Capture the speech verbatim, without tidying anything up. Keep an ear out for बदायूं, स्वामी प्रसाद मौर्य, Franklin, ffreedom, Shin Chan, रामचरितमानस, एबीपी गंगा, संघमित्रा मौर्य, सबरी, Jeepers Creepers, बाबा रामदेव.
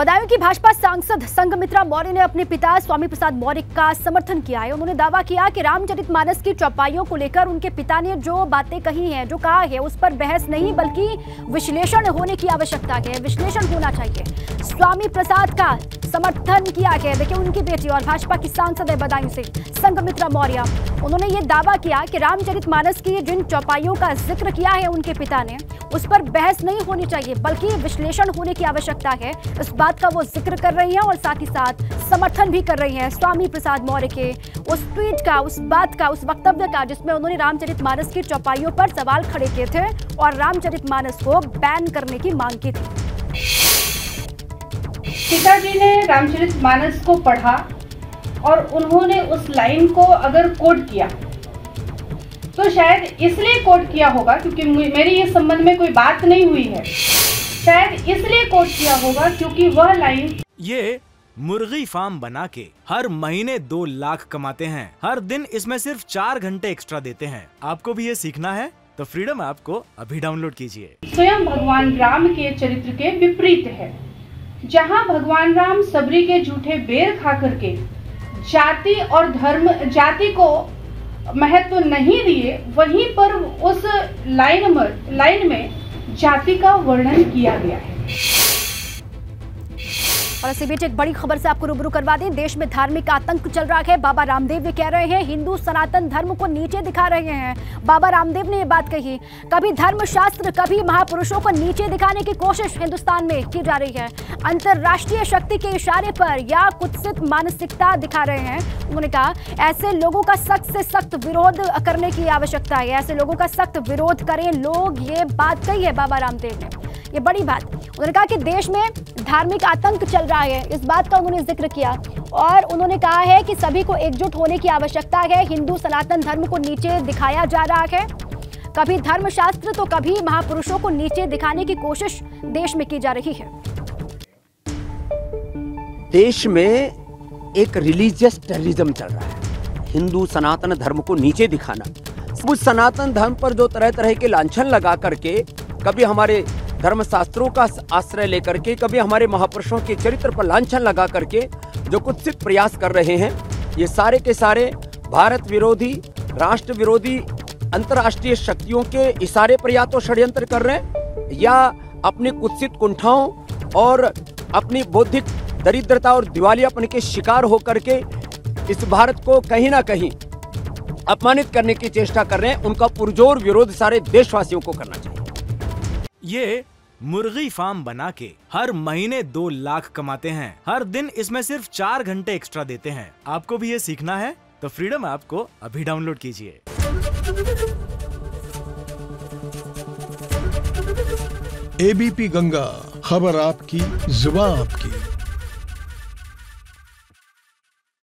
बदायूं की भाजपा सांसद संघमित्रा मौर्य ने अपने पिता स्वामी प्रसाद मौर्य का समर्थन किया है। उन्होंने दावा किया कि रामचरितमानस की चौपाइयों को लेकर उनके पिता ने जो बातें कही हैं, जो कहा है, उस पर बहस नहीं बल्कि विश्लेषण होने की आवश्यकता है, विश्लेषण होना चाहिए। स्वामी प्रसाद का समर्थन किया गया। देखिए, उनकी बेटी और भाजपा की सांसद है बदायूं से संघमित्रा मौर्य, उन्होंने ये दावा किया कि रामचरितमानस की जिन चौपाइयों का जिक्र किया है उनके पिता ने, उस पर बहस नहीं होनी चाहिए बल्कि विश्लेषण होने की आवश्यकता है। इस बात का वो जिक्र कर रही हैं और साथ ही साथ समर्थन भी कर रही हैं स्वामी प्रसाद मौर्य के उस ट्वीट का, उस बात का, उस वक्तव्य का जिसमें उन्होंने रामचरितमानस की चौपाइयों पर सवाल खड़े किए थे और रामचरितमानस को बैन करने की मांग की थी। पिताजी ने रामचरितमानस को पढ़ा और उन्होंने उस लाइन को अगर कोट किया तो शायद इसलिए कोट किया होगा क्योंकि मेरी इस संबंध में कोई बात नहीं हुई है, शायद इसलिए कोट किया होगा क्योंकि वह लाइन, ये मुर्गी फार्म बना के हर महीने दो लाख कमाते हैं, हर दिन इसमें सिर्फ चार घंटे एक्स्ट्रा देते हैं, आपको भी ये सीखना है तो फ्रीडम ऐप को अभी डाउनलोड कीजिए। स्वयं भगवान राम के चरित्र के विपरीत है, जहाँ भगवान राम सबरी के झूठे बेर खा करके जाति और धर्म, जाति को महत्व नहीं दिए, वहीं पर उस लाइन में लाइन में जाति का वर्णन किया गया है। और इसी बीच एक बड़ी खबर से आपको रूबरू करवा दें, देश में धार्मिक आतंक चल रहा है। बाबा रामदेव ये कह रहे हैं, हिंदू सनातन धर्म को नीचे दिखा रहे हैं। बाबा रामदेव ने ये बात कही। कभी धर्मशास्त्र, कभी महापुरुषों को नीचे दिखाने की कोशिश हिंदुस्तान में की जा रही है। अंतर्राष्ट्रीय शक्ति के इशारे पर या कुत्सित मानसिकता दिखा रहे हैं। उन्होंने कहा, ऐसे लोगों का सख्त से सख्त विरोध करने की आवश्यकता है, ऐसे लोगों का सख्त विरोध करें लोग, ये बात कही है बाबा रामदेव ने। ये बड़ी बात उन्होंने कहा कि देश में धार्मिक आतंक चल रहा है, इस बात का उन्होंने जिक्र किया और उन्होंने कहा है कि सभी को एकजुट होने की आवश्यकता है। हिंदू सनातन धर्म को नीचे दिखाया जा रहा है, कभी धर्मशास्त्र तो कभी महापुरुषों को नीचे दिखाने की कोशिश देश में की जा रही है। देश में एक रिलीजियस टेररिज्म चल रहा है, हिंदू सनातन धर्म को नीचे दिखाना, उस सनातन धर्म पर जो तरह तरह के लांछन लगा करके, कभी हमारे धर्मशास्त्रों का आश्रय लेकर के, कभी हमारे महापुरुषों के चरित्र पर लांछन लगा करके जो कुत्सित प्रयास कर रहे हैं, ये सारे के सारे भारत विरोधी, राष्ट्र विरोधी, अंतर्राष्ट्रीय शक्तियों के इशारे पर या तो षड्यंत्र कर रहे हैं या अपनी कुत्सित कुंठाओं और अपनी बौद्धिक दरिद्रता और दिवालियापन के शिकार होकर के इस भारत को कहीं ना कहीं अपमानित करने की चेष्टा कर रहे हैं। उनका पुरजोर विरोध सारे देशवासियों को करना चाहिए। ये मुर्गी फार्म बना के हर महीने दो लाख कमाते हैं, हर दिन इसमें सिर्फ चार घंटे एक्स्ट्रा देते हैं, आपको भी ये सीखना है तो फ्रीडम ऐप को अभी डाउनलोड कीजिए। एबीपी गंगा, खबर आपकी, जुबान आपकी।